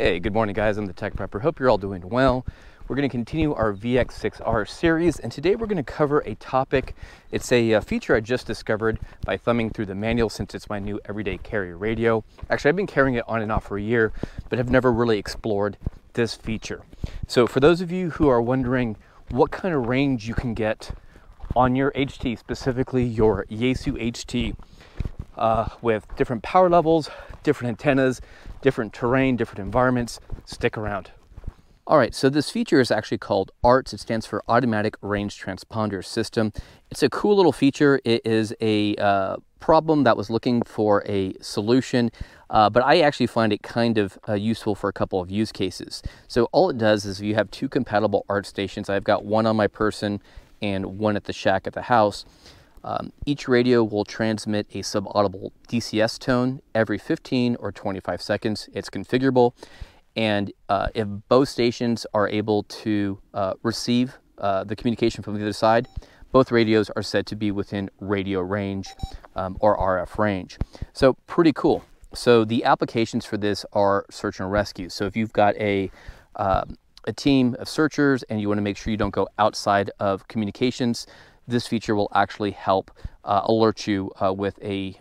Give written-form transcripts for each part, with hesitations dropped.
Hey, good morning guys, I'm the Tech Prepper. Hope you're all doing well. We're going to continue our VX-6R series, and today we're going to cover a topic. It's a feature I just discovered by thumbing through the manual since it's my new everyday carry radio. Actually, I've been carrying it on and off for a year, but have never really explored this feature. So for those of you who are wondering what kind of range you can get on your HT, specifically your Yaesu HT, with different power levels, different antennas, different terrain, different environments, stick around. All right, so this feature is actually called ARTS. It stands for Automatic Range Transponder System. It's a cool little feature. It is a problem that was looking for a solution, but I actually find it kind of useful for a couple of use cases. So all it does is you have two compatible ARTS stations. I've got one on my person and one at the shack at the house. Each radio will transmit a subaudible DCS tone every 15 or 25 seconds. It's configurable, and if both stations are able to receive the communication from the other side, both radios are said to be within radio range or RF range. So pretty cool. So the applications for this are search and rescue. So if you've got a team of searchers and you want to make sure you don't go outside of communications, this feature will actually help alert you with a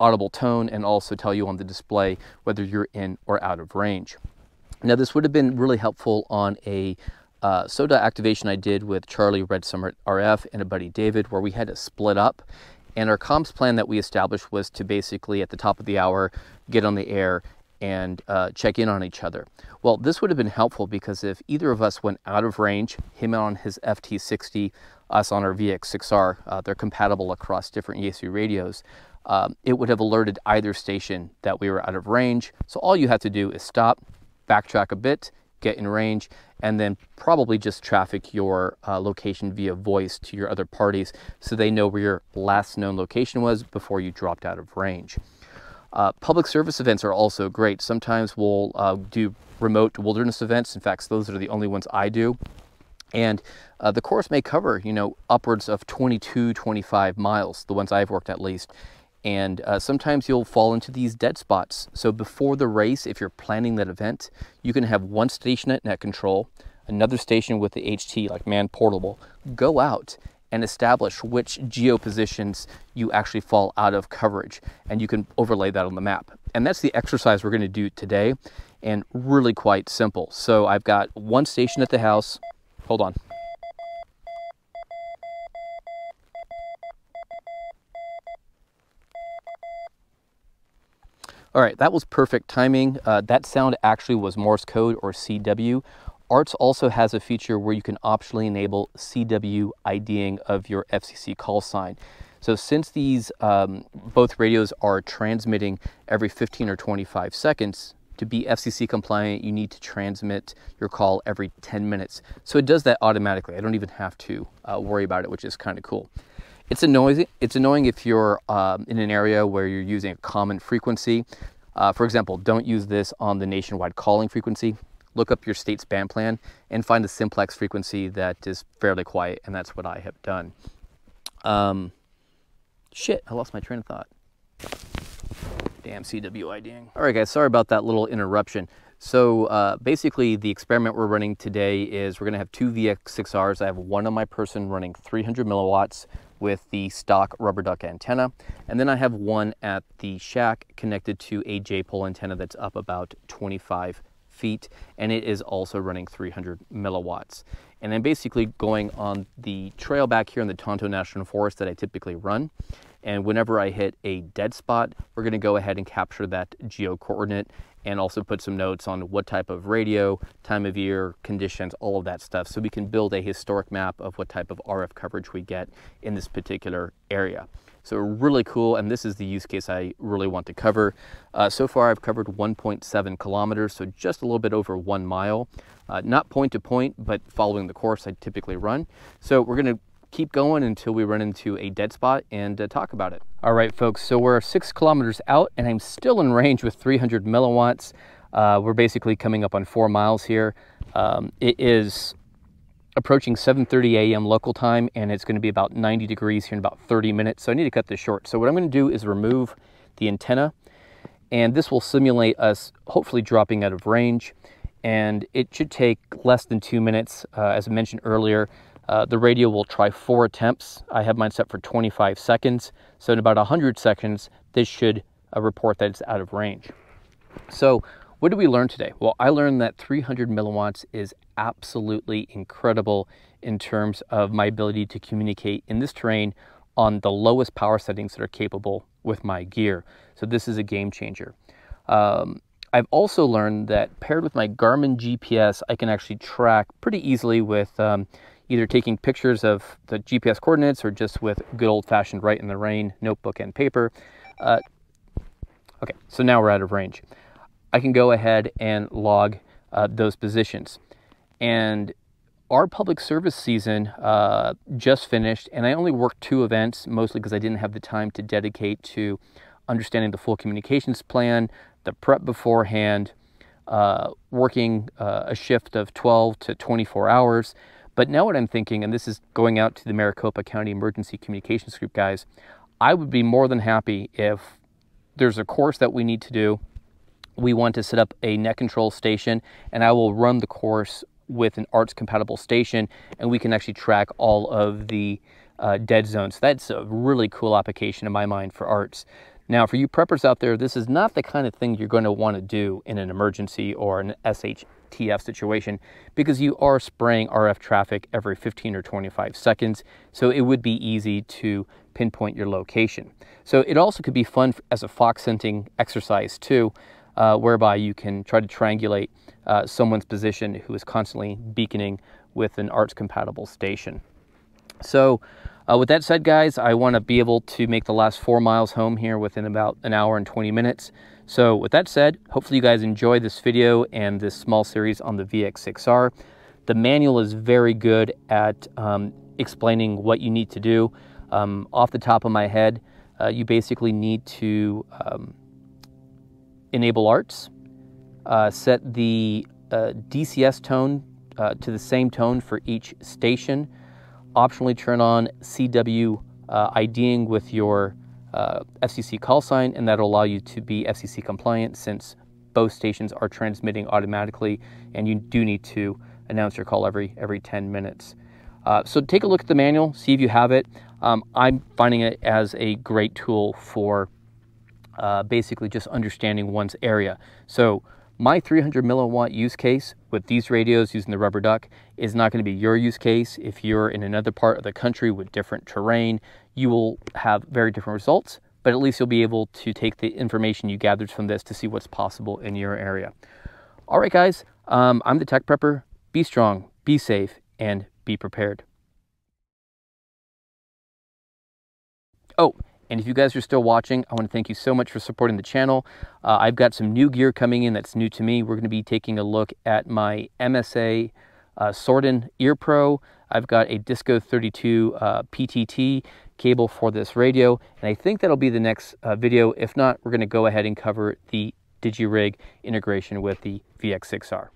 audible tone and also tell you on the display whether you're in or out of range. Now, this would have been really helpful on a SOTA activation I did with Charlie Red Summer RF and a buddy David, where we had to split up, and our comms plan that we established was to basically at the top of the hour get on the air and check in on each other. Well, this would have been helpful because if either of us went out of range, him on his FT60, us on our VX6R, they're compatible across different Yaesu radios, it would have alerted either station that we were out of range. So all you have to do is stop, backtrack a bit, get in range, and then probably just traffic your location via voice to your other parties so they know where your last known location was before you dropped out of range. Public service events are also great. Sometimes we'll do remote wilderness events. In fact, those are the only ones I do. And the course may cover, you know, upwards of 22, 25 miles, the ones I've worked at least. And sometimes you'll fall into these dead spots. So before the race, if you're planning that event, you can have one station at net control, another station with the HT, like man portable, go out and establish which geo positions you actually fall out of coverage, and you can overlay that on the map. And that's the exercise we're going to do today, and really quite simple. So I've got one station at the house. Hold on. All right, that was perfect timing. That sound actually was Morse code or CW. ARTS also has a feature where you can optionally enable CW IDing of your FCC call sign. So since these both radios are transmitting every 15 or 25 seconds, to be FCC compliant, you need to transmit your call every 10 minutes. So it does that automatically. I don't even have to worry about it, which is kind of cool. It's annoying if you're in an area where you're using a common frequency. For example, don't use this on the nationwide calling frequency. Look up your state's band plan and find the simplex frequency that is fairly quiet, and that's what I have done. Shit, I lost my train of thought. Damn CWIDing. All right, guys, sorry about that little interruption. So basically the experiment we're running today is we're gonna have two VX6Rs. I have one on my person running 300 milliwatts with the stock rubber duck antenna. And then I have one at the shack connected to a J-pole antenna that's up about 25 feet, and it is also running 300 milliwatts. And I'm basically going on the trail back here in the Tonto National Forest that I typically run. And whenever I hit a dead spot, we're going to go ahead and capture that geo coordinate and also put some notes on what type of radio, time of year, conditions, all of that stuff, so we can build a historic map of what type of RF coverage we get in this particular area. So really cool, and this is the use case I really want to cover. So far, I've covered 1.7 kilometers, so just a little bit over 1 mile. Not point to point, but following the course I typically run. So we're gonna keep going until we run into a dead spot and talk about it. All right, folks, so we're 6 kilometers out, and I'm still in range with 300 milliwatts. We're basically coming up on 4 miles here. It is approaching 7:30 a.m. local time, and it's going to be about 90 degrees here in about 30 minutes, so I need to cut this short. So what I'm going to do is remove the antenna and this will simulate us hopefully dropping out of range, and it should take less than 2 minutes. As I mentioned earlier, the radio will try 4 attempts. I have mine set for 25 seconds, so in about 100 seconds, this should report that it's out of range. So what did we learn today? Well, I learned that 300 milliwatts is absolutely incredible in terms of my ability to communicate in this terrain on the lowest power settings that are capable with my gear. So this is a game changer. I've also learned that paired with my Garmin GPS, I can actually track pretty easily with either taking pictures of the GPS coordinates or just with good old-fashioned write in the rain notebook and paper. Okay, so now we're out of range. I can go ahead and log those positions. And our public service season just finished, and I only worked 2 events, mostly because I didn't have the time to dedicate to understanding the full communications plan, the prep beforehand, working a shift of 12 to 24 hours. But now what I'm thinking, and this is going out to the Maricopa County Emergency Communications Group guys, I would be more than happy if there's a course that we need to do. We want to set up a net control station, and I will run the course with an ARTS compatible station, and we can actually track all of the dead zones. That's a really cool application in my mind for ARTS. Now, for you preppers out there, this is not the kind of thing you're going to want to do in an emergency or an SHTF situation, because you are spraying RF traffic every 15 or 25 seconds, so it would be easy to pinpoint your location. So it also could be fun as a fox hunting exercise too, whereby you can try to triangulate someone's position who is constantly beaconing with an ARTS compatible station. So with that said, guys, I want to be able to make the last 4 miles home here within about an hour and 20 minutes. So with that said, hopefully you guys enjoyed this video and this small series on the VX-6R. The manual is very good at explaining what you need to do. Off the top of my head, you basically need to enable ARTS. Set the DCS tone to the same tone for each station. Optionally turn on CW IDing with your FCC call sign, and that'll allow you to be FCC compliant since both stations are transmitting automatically, and you do need to announce your call every 10 minutes. So take a look at the manual, see if you have it. I'm finding it as a great tool for basically just understanding one's area. So my 300 milliwatt use case with these radios using the rubber duck is not going to be your use case. If you're in another part of the country with different terrain, you will have very different results, but at least you'll be able to take the information you gathered from this to see what's possible in your area. All right, guys, I'm the Tech Prepper. Be strong, be safe, and be prepared. Oh, and if you guys are still watching, I want to thank you so much for supporting the channel. I've got some new gear coming in that's new to me. We're going to be taking a look at my MSA Sordin Ear Pro. I've got a Disco 32 PTT cable for this radio, and I think that'll be the next video. If not, we're going to go ahead and cover the DigiRig integration with the VX-6R.